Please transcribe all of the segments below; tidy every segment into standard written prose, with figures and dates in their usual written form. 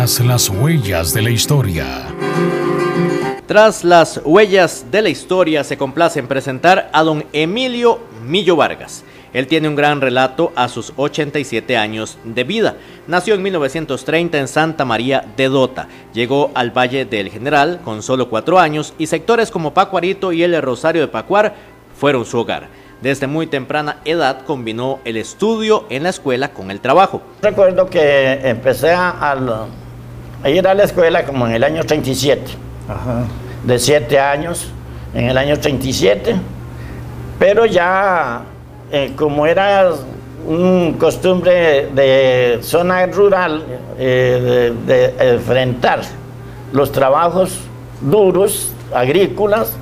Tras las huellas de la historia. Tras las huellas de la historia se complace en presentar a don Emilio Millo Vargas. Él tiene un gran relato a sus 87 años de vida. Nació en 1930 en Santa María de Dota. Llegó al Valle del General con solo 4 años y sectores como Pacuarito y el Rosario de Pacuar fueron su hogar. Desde muy temprana edad combinó el estudio en la escuela con el trabajo. Recuerdo que empecé a ir a la escuela como en el año 37. Ajá. De 7 años, en el año 37, pero ya... como era un costumbre de zona rural, de enfrentar los trabajos duros, agrícolas,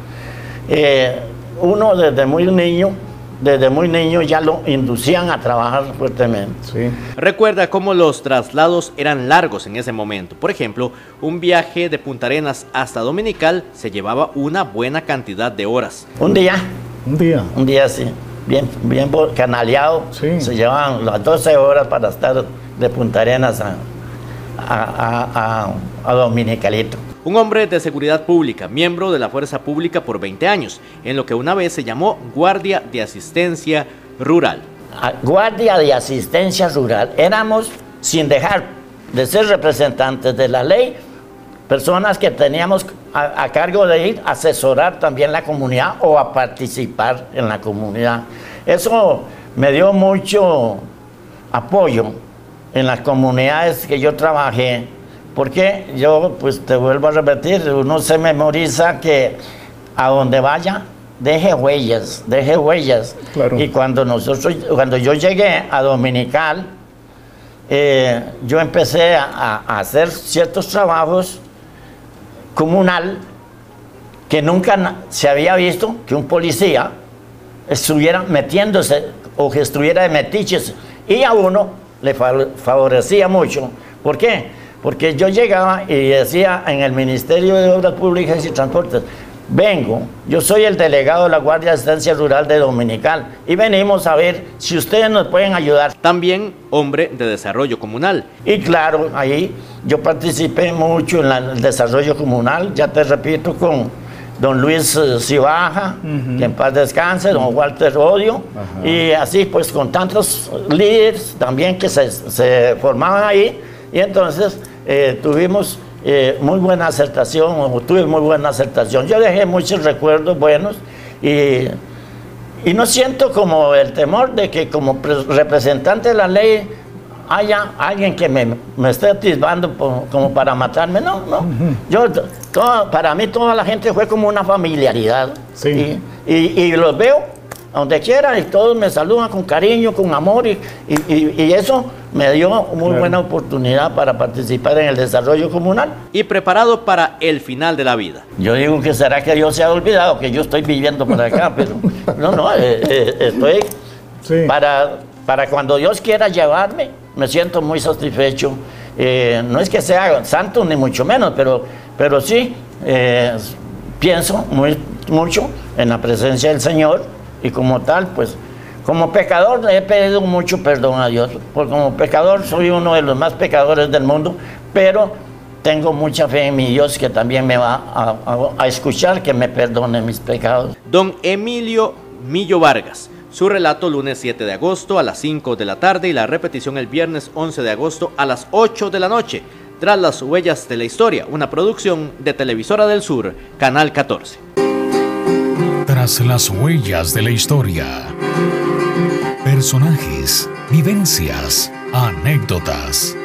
uno desde muy niño ya lo inducían a trabajar fuertemente. Sí. Recuerda cómo los traslados eran largos en ese momento. Por ejemplo, un viaje de Punta Arenas hasta Dominical se llevaba una buena cantidad de horas. Un día, sí. Bien canaleado, sí. Se llevaban las 12 horas para estar de Punta Arenas a Dominicalito. Un hombre de seguridad pública, miembro de la Fuerza Pública por 20 años, en lo que una vez se llamó Guardia de Asistencia Rural. Guardia de Asistencia Rural. Éramos, sin dejar de ser representantes de la ley, personas que teníamos a cargo de ir a asesorar también la comunidad o a participar en la comunidad. Eso me dio mucho apoyo en las comunidades que yo trabajé, porque yo, pues te vuelvo a repetir, uno se memoriza que a donde vaya, deje huellas. Claro. Y cuando yo llegué a Dominical, yo empecé a hacer ciertos trabajos comunal que nunca se había visto que un policía estuviera metiéndose o que estuviera de metiches, y a uno le favorecía mucho. ¿Por qué? Porque yo llegaba y decía en el Ministerio de Obras Públicas y Transportes: vengo, yo soy el delegado de la Guardia de Asistencia Rural de Dominical y venimos a ver si ustedes nos pueden ayudar. También hombre de desarrollo comunal. Y claro, ahí yo participé mucho en el desarrollo comunal, ya te repito, con don Luis Cibaja, que en paz descanse, don Walter Rodio, y así pues con tantos líderes también que se formaban ahí, y entonces tuvimos... tuve muy buena aceptación. Yo dejé muchos recuerdos buenos y no siento como el temor de que como representante de la ley haya alguien que me esté atisbando como para matarme. No. Para mí toda la gente fue como una familiaridad. Sí. Y los veo donde quiera y todos me saludan con cariño, con amor, y eso me dio muy buena oportunidad para participar en el desarrollo comunal. Y preparado para el final de la vida. Yo digo que será que Dios se ha olvidado que yo estoy viviendo por acá, pero estoy para cuando Dios quiera llevarme. Me siento muy satisfecho. No es que sea santo ni mucho menos, pero sí pienso mucho en la presencia del Señor, y como tal, pues como pecador le he pedido mucho perdón a Dios, porque como pecador soy uno de los más pecadores del mundo, pero tengo mucha fe en mi Dios, que también me va a escuchar, que me perdone mis pecados. Don Emilio Millo Vargas, su relato lunes 7 de agosto a las 5 de la tarde y la repetición el viernes 11 de agosto a las 8 de la noche. Tras las huellas de la historia, una producción de Televisora del Sur, Canal 14. Tras las huellas de la historia. Personajes, vivencias, anécdotas.